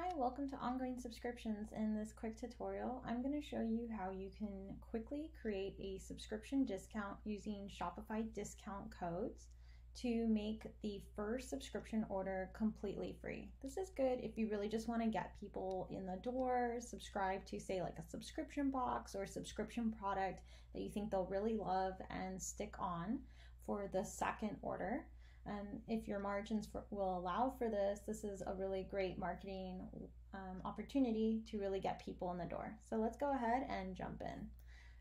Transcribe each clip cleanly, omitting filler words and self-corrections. Hi, welcome to Ongoing Subscriptions. In this quick tutorial, I'm going to show you how you can quickly create a subscription discount using Shopify discount codes to make the first subscription order completely free. This is good if you really just want to get people in the door, subscribe to say like a subscription box or subscription product that you think they'll really love and stick on for the second order. If your margins will allow for this, this is a really great marketing opportunity to really get people in the door. So let's go ahead and jump in.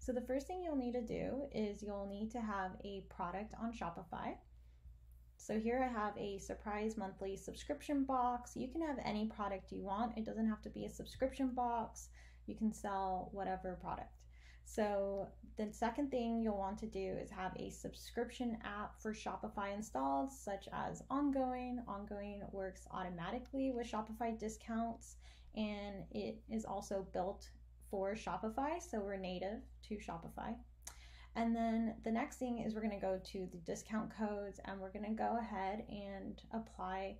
So the first thing you'll need to do is you'll need to have a product on Shopify. So here I have a surprise monthly subscription box. You can have any product you want. It doesn't have to be a subscription box. You can sell whatever product. So the second thing you'll want to do is have a subscription app for Shopify installed, such as Ongoing. Ongoing works automatically with Shopify discounts, and it is also built for Shopify, so we're native to Shopify. And then the next thing is we're going to go to the discount codes, and we're going to go ahead and apply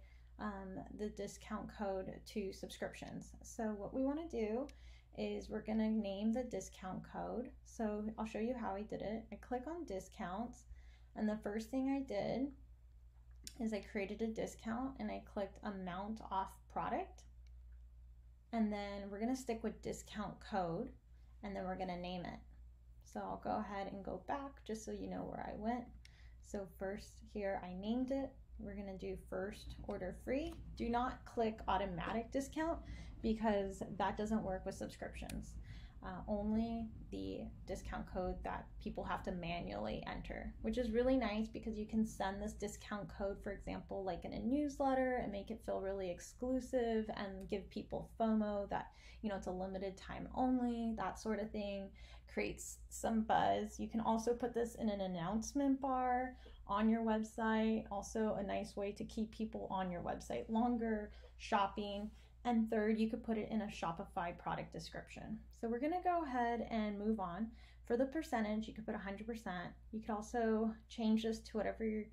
the discount code to subscriptions. So what we want to do is we're going to name the discount code. So I'll show you how I did it. I click on discounts, and the first thing I did is I created a discount and I clicked amount off product. And then we're going to stick with discount code, and then we're going to name it. So I'll go ahead and go back just so you know where I went. So first here I named it. We're going to do first order free. Do not click automatic discount because that doesn't work with subscriptions. Only the discount code that people have to manually enter, which is really nice because you can send this discount code, for example, like in a newsletter and make it feel really exclusive and give people FOMO that, you know, it's a limited time only, that sort of thing. Creates some buzz. You can also put this in an announcement bar on your website. Also a nice way to keep people on your website longer, shopping. And third, you could put it in a Shopify product description. So we're going to go ahead and move on. For the percentage, you could put 100%. You could also change this to whatever you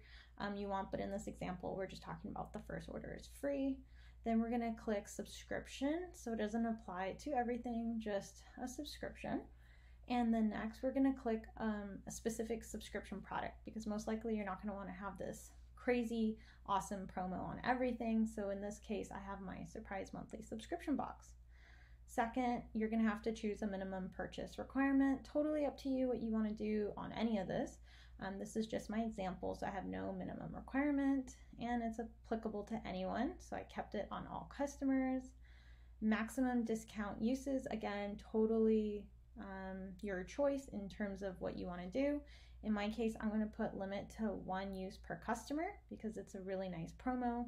want, but in this example, we're just talking about the first order is free. Then we're going to click subscription, so it doesn't apply to everything, just a subscription. And then next, we're going to click a specific subscription product because most likely you're not going to want to have this crazy awesome promo on everything. So in this case, I have my surprise monthly subscription box. Second, you're going to have to choose a minimum purchase requirement. Totally up to you what you want to do on any of this. This is just my example, so I have no minimum requirement and it's applicable to anyone. So I kept it on all customers. Maximum discount uses, again, totally your choice in terms of what you want to do. In my case, I'm going to put limit to one use per customer because it's a really nice promo.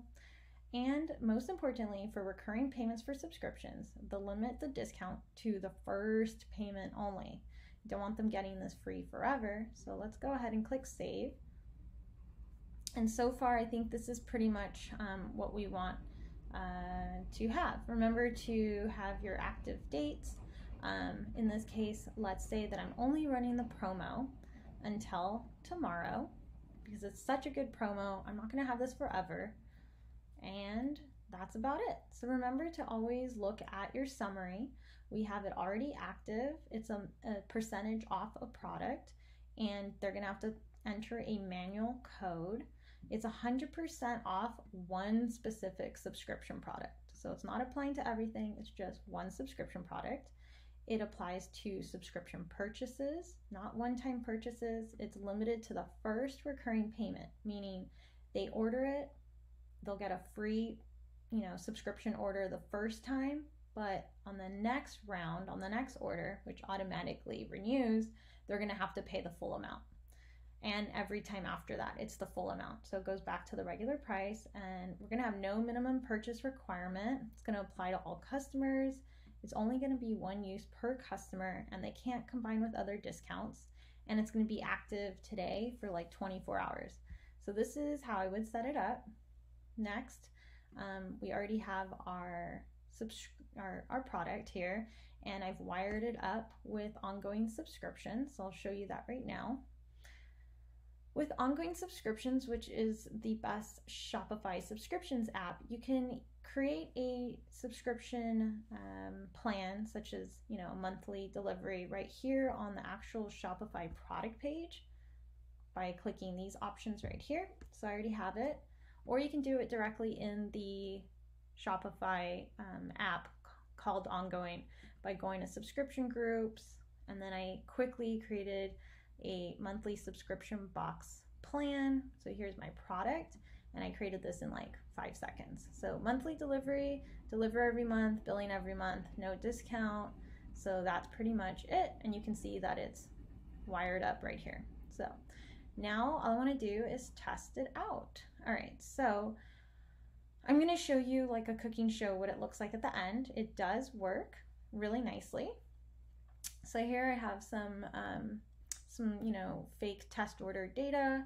And most importantly, for recurring payments for subscriptions, the limit the discount to the first payment only. You don't want them getting this free forever. So let's go ahead and click save. And so far, I think this is pretty much what we want to have. Remember to have your active dates. In this case, let's say that I'm only running the promo until tomorrow because it's such a good promo. I'm not going to have this forever. And that's about it. So remember to always look at your summary. We have it already active. It's a percentage off a product, and they're going to have to enter a manual code. It's 100% off one specific subscription product. So it's not applying to everything. It's just one subscription product. It applies to subscription purchases, not one-time purchases. It's limited to the first recurring payment, meaning they order it, they'll get a free, subscription order the first time, but on the next round, on the next order, which automatically renews, they're going to have to pay the full amount. And every time after that, it's the full amount. So it goes back to the regular price, and we're going to have no minimum purchase requirement. It's going to apply to all customers. It's only going to be one use per customer, and they can't combine with other discounts, and it's going to be active today for like 24 hours. So this is how I would set it up. Next, we already have our product here, and I've wired it up with Ongoing Subscriptions, so I'll show you that right now. With Ongoing Subscriptions, which is the best Shopify subscriptions app, you can create a subscription plan, such as, you know, a monthly delivery right here on the actual Shopify product page by clicking these options right here. So I already have it, or you can do it directly in the Shopify app called Ongoing by going to subscription groups. And then I quickly created a monthly subscription box plan. So here's my product, and I created this in like 5 seconds. So monthly delivery, deliver every month, billing every month, no discount. So that's pretty much it. And you can see that it's wired up right here. So now all I want to do is test it out. All right, so I'm going to show you like a cooking show what it looks like at the end. It does work really nicely. So here I have some fake test order data,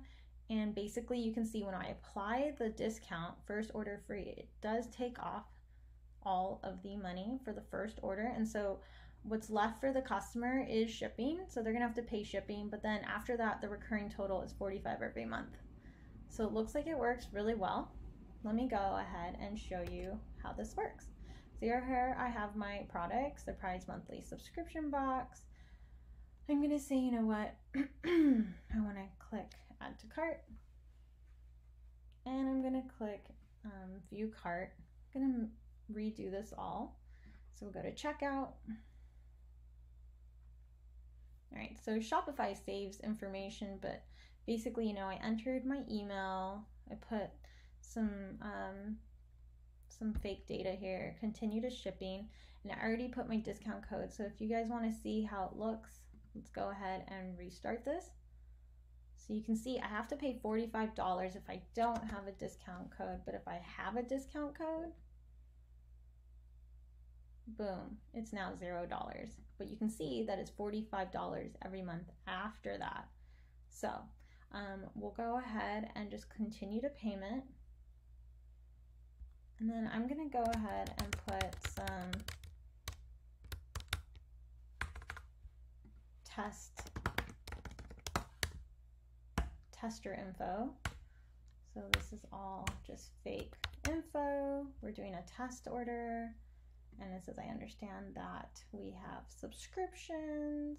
and basically you can see when I apply the discount first order free, it does take off all of the money for the first order, and so what's left for the customer is shipping, so they're gonna have to pay shipping, but then after that the recurring total is $45 every month. So it looks like it works really well. Let me go ahead and show you how this works. So here I have my product, surprise monthly subscription box. I'm gonna say, you know what, I wanna click add to cart, and I'm gonna click view cart. I'm gonna redo this all. So we'll go to checkout. All right, so Shopify saves information, but basically, you know, I entered my email, I put some fake data here, continue to shipping, and I already put my discount code. So if you guys want to see how it looks, let's go ahead and restart this. So you can see I have to pay $45 if I don't have a discount code, but if I have a discount code, boom, it's now $0. But you can see that it's $45 every month after that. So we'll go ahead and just continue to payment. And then I'm gonna go ahead and put some tester info. So this is all just fake info. We're doing a test order. And it says, I understand that we have subscriptions,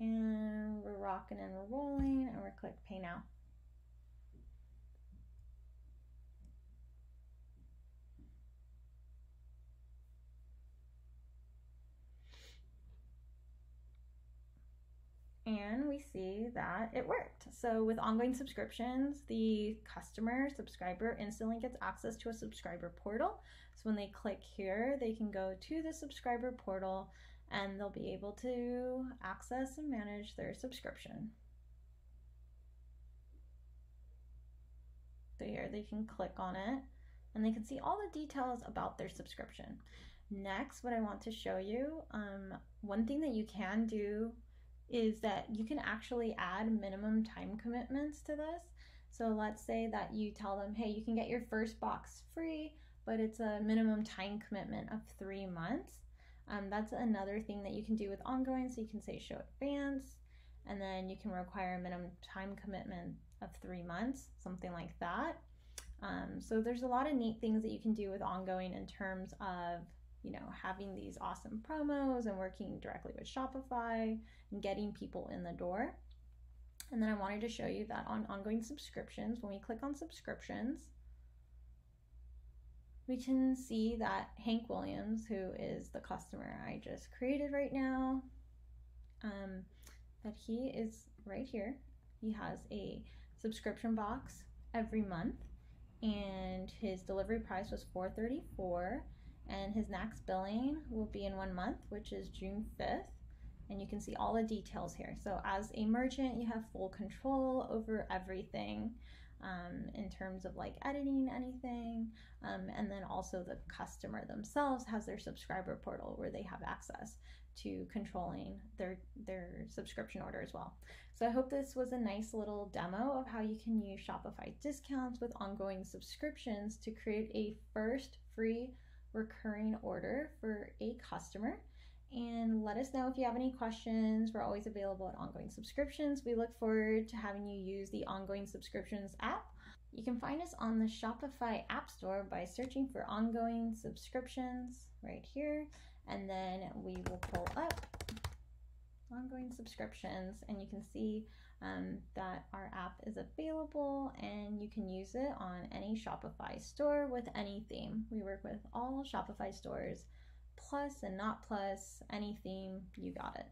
and we're rocking and we're rolling, and we're click pay now. And we see that it worked. So with Ongoing Subscriptions, the subscriber instantly gets access to a subscriber portal. So when they click here, they can go to the subscriber portal and they'll be able to access and manage their subscription. So here they can click on it and they can see all the details about their subscription. Next, what I want to show you, one thing that you can do is that you can actually add minimum time commitments to this. So let's say that you tell them, hey, you can get your first box free, but it's a minimum time commitment of 3 months. That's another thing that you can do with Ongoing. So you can say show advance, and then you can require a minimum time commitment of 3 months, something like that. So there's a lot of neat things that you can do with Ongoing in terms of, you know, having these awesome promos and working directly with Shopify and getting people in the door. And then I wanted to show you that on Ongoing Subscriptions, when we click on subscriptions, we can see that Hank Williams, who is the customer I just created right now, that he is right here. He has a subscription box every month, and his delivery price was $4.34. And his next billing will be in 1 month, which is June 5th. And you can see all the details here. So as a merchant, you have full control over everything in terms of like editing anything. And then also the customer themselves has their subscriber portal where they have access to controlling their subscription order as well. So I hope this was a nice little demo of how you can use Shopify discounts with Ongoing Subscriptions to create a first free recurring order for a customer. And let us know if you have any questions. We're always available at Ongoing Subscriptions. We look forward to having you use the Ongoing Subscriptions app. You can find us on the Shopify App Store by searching for Ongoing Subscriptions right here, and then we will pull up Ongoing Subscriptions, and you can see that our app is available and you can use it on any Shopify store with any theme. We work with all Shopify stores, plus and not plus, any theme, you got it.